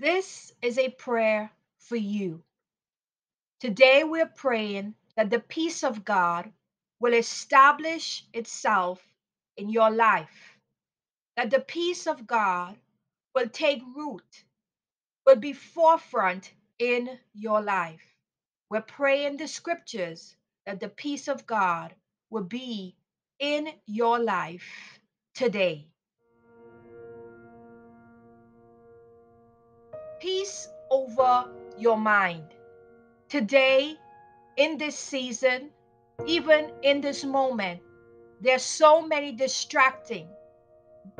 This is a prayer for you. Today we're praying that the peace of God will establish itself in your life. That the peace of God will take root, will be forefront in your life. We're praying the scriptures that the peace of God will be in your life today. Peace over your mind. Today, in this season, even in this moment, there's so many distracting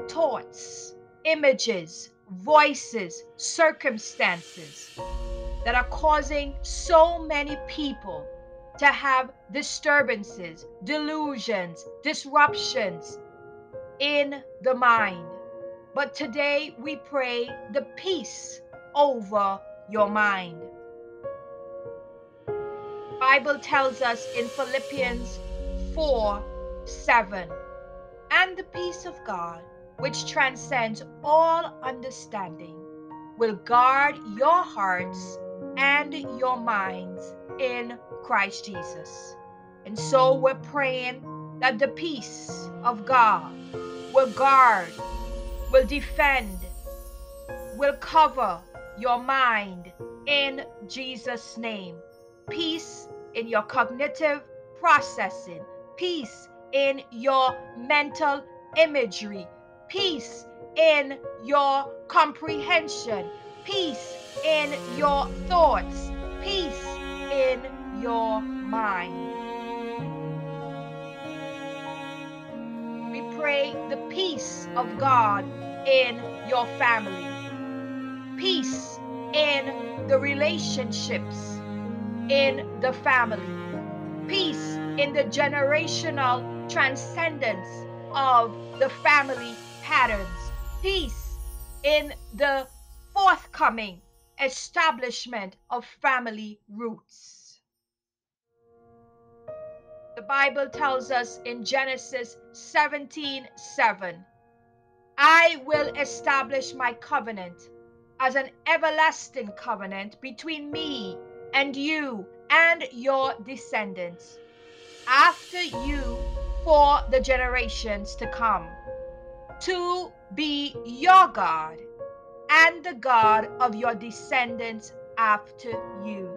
thoughts, images, voices, circumstances that are causing so many people to have disturbances, delusions, disruptions in the mind. But today we pray the peace over your mind. The Bible tells us in Philippians 4:7, and the peace of God, which transcends all understanding, will guard your hearts and your minds in Christ Jesus. And so we're praying that the peace of God will guard, will defend, will cover your mind in Jesus' name. Peace in your cognitive processing, peace in your mental imagery, peace in your comprehension, peace in your thoughts, peace in your mind. We pray the peace of God in your family, peace in the relationships in the family, peace in the generational transcendence of the family patterns, peace in the forthcoming establishment of family roots. The Bible tells us in Genesis 17:7, I will establish my covenant as an everlasting covenant between me and you and your descendants after you for the generations to come, to be your God and the God of your descendants after you.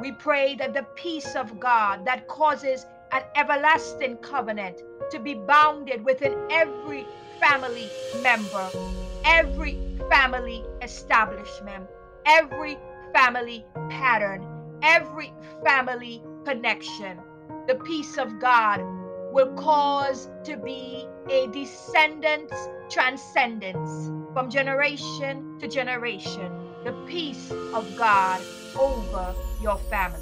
We pray that the peace of God that causes an everlasting covenant to be bounded within every family member, every family establishment, every family pattern, every family connection. The peace of God will cause to be a descendant's transcendence from generation to generation. The peace of God over your family.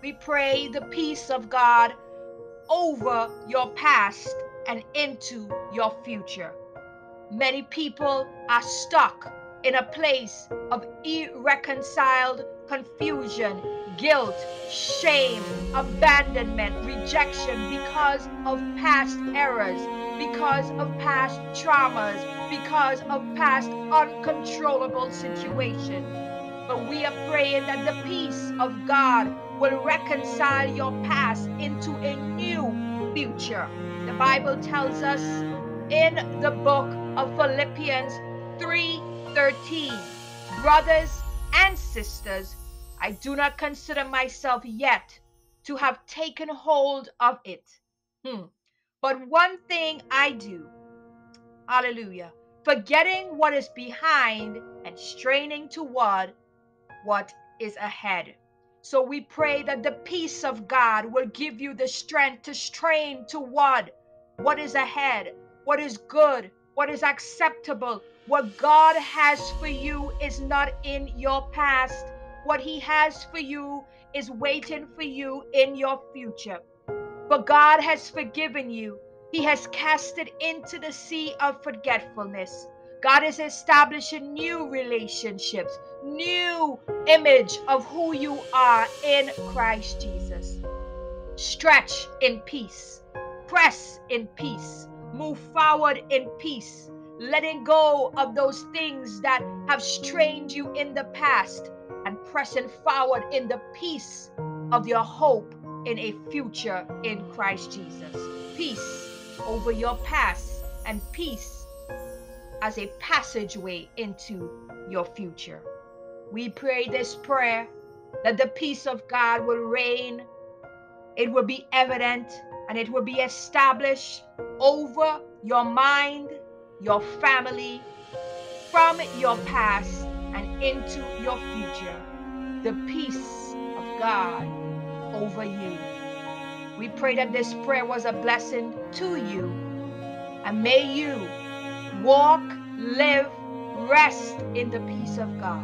We pray the peace of God over your past and into your future. Many people are stuck in a place of irreconciled confusion, guilt, shame, abandonment, rejection because of past errors, because of past traumas, because of past uncontrollable situations. But we are praying that the peace of God will reconcile your past into a new future. The Bible tells us in the book of Philippians 3:13, brothers and sisters, I do not consider myself yet to have taken hold of it. But one thing I do, hallelujah, forgetting what is behind and straining toward what is ahead. So we pray that the peace of God will give you the strength to strain toward what is ahead, what is good, what is acceptable. What God has for you is not in your past. What He has for you is waiting for you in your future. For God has forgiven you. He has cast it into the sea of forgetfulness. God is establishing new relationships, new image of who you are in Christ Jesus. Stretch in peace. Press in peace. Move forward in peace. letting go of those things that have strained you in the past, and pressing forward in the peace of your hope in a future in Christ Jesus. Peace over your past, and peace as a passageway into your future. We pray this prayer that the peace of God will reign. It will be evident and it will be established over your mind, your family, from your past and into your future. The peace of God over you. We pray that this prayer was a blessing to you, and may you walk, live, rest in the peace of God.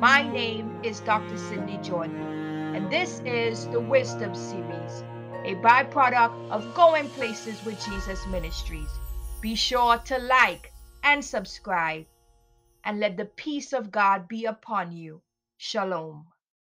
My name is Dr. Cindy Jordan, and this is the Wisdom Series, a byproduct of Going Places with Jesus Ministries. Be sure to like and subscribe, and let the peace of God be upon you. Shalom.